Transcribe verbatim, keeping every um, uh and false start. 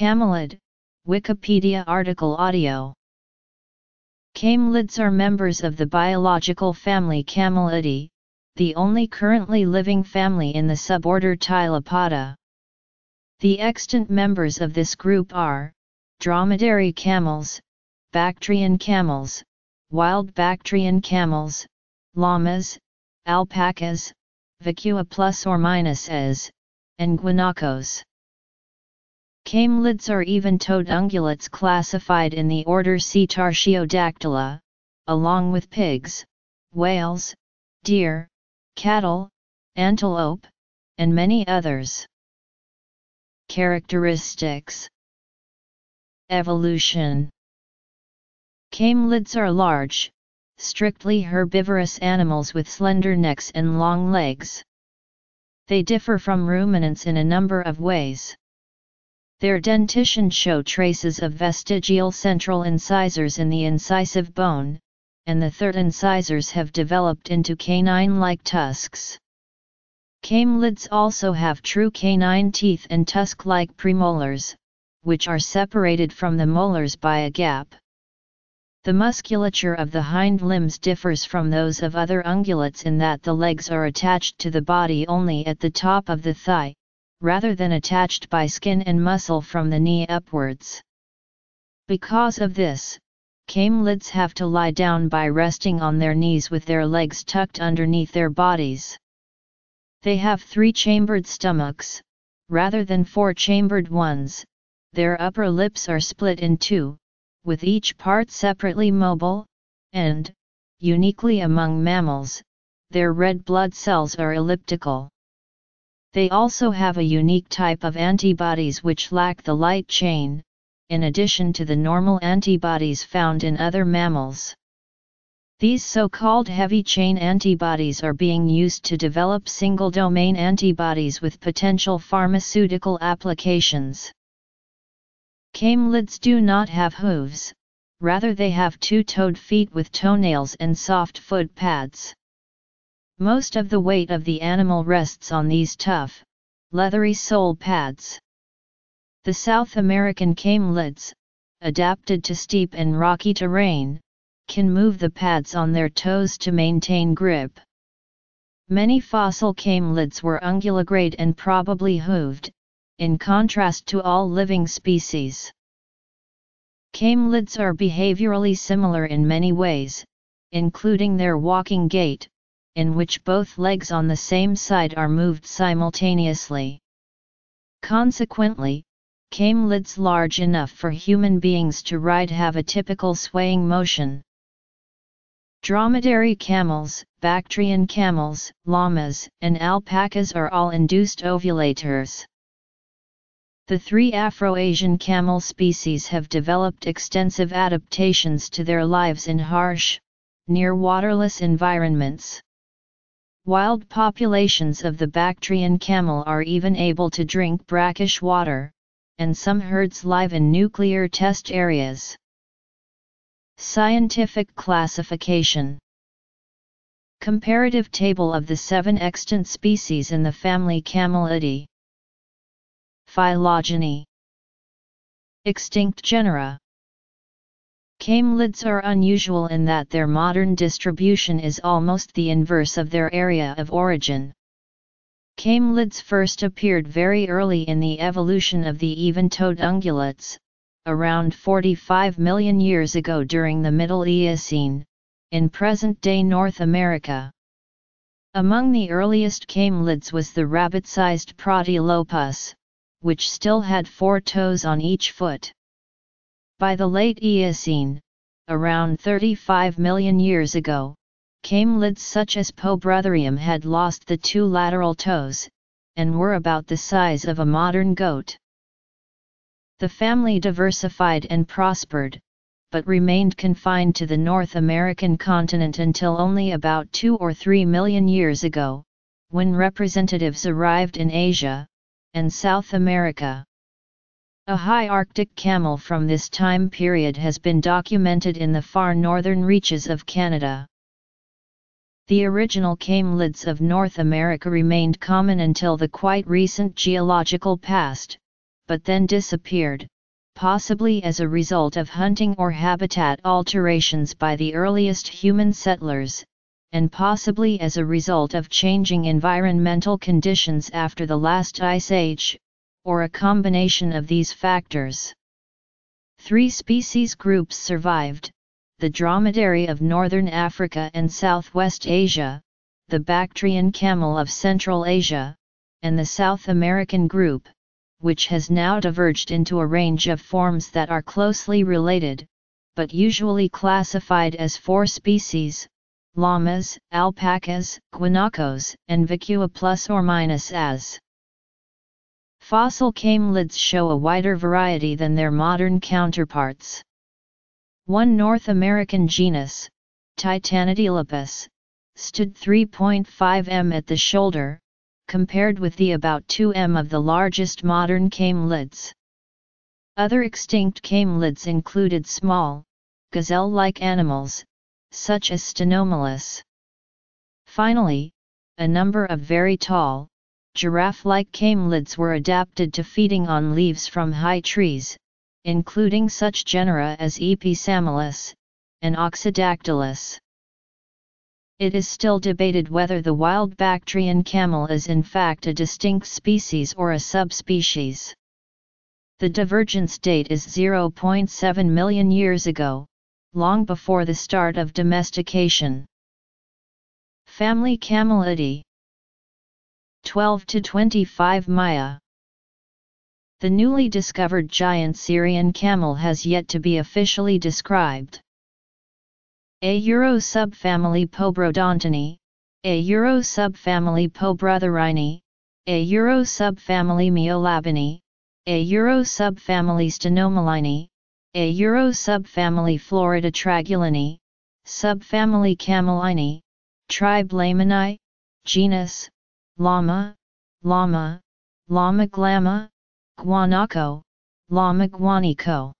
Camelid, Wikipedia article audio. Camelids are members of the biological family Camelidae, the only currently living family in the suborder Tylopoda. The extant members of this group are dromedary camels, Bactrian camels, wild Bactrian camels, llamas, alpacas, vacua plus or minus as, and guanacos. Camelids are even-toed ungulates classified in the order Cetartiodactyla, along with pigs, whales, deer, cattle, antelope, and many others. Characteristics. Evolution. Camelids are large, strictly herbivorous animals with slender necks and long legs. They differ from ruminants in a number of ways. Their dentition show traces of vestigial central incisors in the incisive bone, and the third incisors have developed into canine-like tusks. Camelids also have true canine teeth and tusk-like premolars, which are separated from the molars by a gap. The musculature of the hind limbs differs from those of other ungulates in that the legs are attached to the body only at the top of the thigh, rather than attached by skin and muscle from the knee upwards. Because of this, camelids have to lie down by resting on their knees with their legs tucked underneath their bodies. They have three-chambered stomachs, rather than four-chambered ones. Their upper lips are split in two, with each part separately mobile, and, uniquely among mammals, their red blood cells are elliptical. They also have a unique type of antibodies which lack the light chain, in addition to the normal antibodies found in other mammals. These so-called heavy chain antibodies are being used to develop single-domain antibodies with potential pharmaceutical applications. Camelids do not have hooves, rather they have two-toed feet with toenails and soft foot pads. Most of the weight of the animal rests on these tough, leathery sole pads. The South American camelids, adapted to steep and rocky terrain, can move the pads on their toes to maintain grip. Many fossil camelids were unguligrade and probably hooved, in contrast to all living species. Camelids are behaviorally similar in many ways, including their walking gait, in which both legs on the same side are moved simultaneously. Consequently, camelids large enough for human beings to ride have a typical swaying motion. Dromedary camels, Bactrian camels, llamas, and alpacas are all induced ovulators. The three Afro-Asian camel species have developed extensive adaptations to their lives in harsh, near-waterless environments. Wild populations of the Bactrian camel are even able to drink brackish water, and some herds live in nuclear test areas. Scientific classification. Comparative table of the seven extant species in the family Camelidae. Phylogeny. Extinct genera. Camelids are unusual in that their modern distribution is almost the inverse of their area of origin. Camelids first appeared very early in the evolution of the even-toed ungulates, around forty-five million years ago during the Middle Eocene, in present-day North America. Among the earliest camelids was the rabbit-sized Protylopus, which still had four toes on each foot. By the late Eocene, around thirty-five million years ago, camelids such as Poebrotherium had lost the two lateral toes, and were about the size of a modern goat. The family diversified and prospered, but remained confined to the North American continent until only about two or three million years ago, when representatives arrived in Asia and South America. A high Arctic camel from this time period has been documented in the far northern reaches of Canada. The original camelids of North America remained common until the quite recent geological past, but then disappeared, possibly as a result of hunting or habitat alterations by the earliest human settlers, and possibly as a result of changing environmental conditions after the last ice age, or a combination of these factors. Three species groups survived: the dromedary of northern Africa and southwest Asia, the Bactrian camel of Central Asia, and the South American group, which has now diverged into a range of forms that are closely related, but usually classified as four species: llamas, alpacas, guanacos, and vicua plus or minus as. Fossil camelids show a wider variety than their modern counterparts. One North American genus, Titanidilopus, stood three point five meters at the shoulder, compared with the about two meters of the largest modern camelids. Other extinct camelids included small, gazelle-like animals, such as Stenomylus. Finally, a number of very tall, giraffe-like camelids were adapted to feeding on leaves from high trees, including such genera as Episamilus and Oxidactylus. It is still debated whether the wild Bactrian camel is in fact a distinct species or a subspecies. The divergence date is zero point seven million years ago, long before the start of domestication. Family Camelidae, twelve to twenty-five mia. The newly discovered giant Syrian camel has yet to be officially described. A Euro subfamily Poebrodontini, A Euro subfamily Poebrotheriini, A Euro subfamily Meolabini, A Euro subfamily Stenomalini, A Euro subfamily Florida tragulini, subfamily Camelini, tribe Lamanii, genus llama, llama, llama glama, guanaco, llama guanico.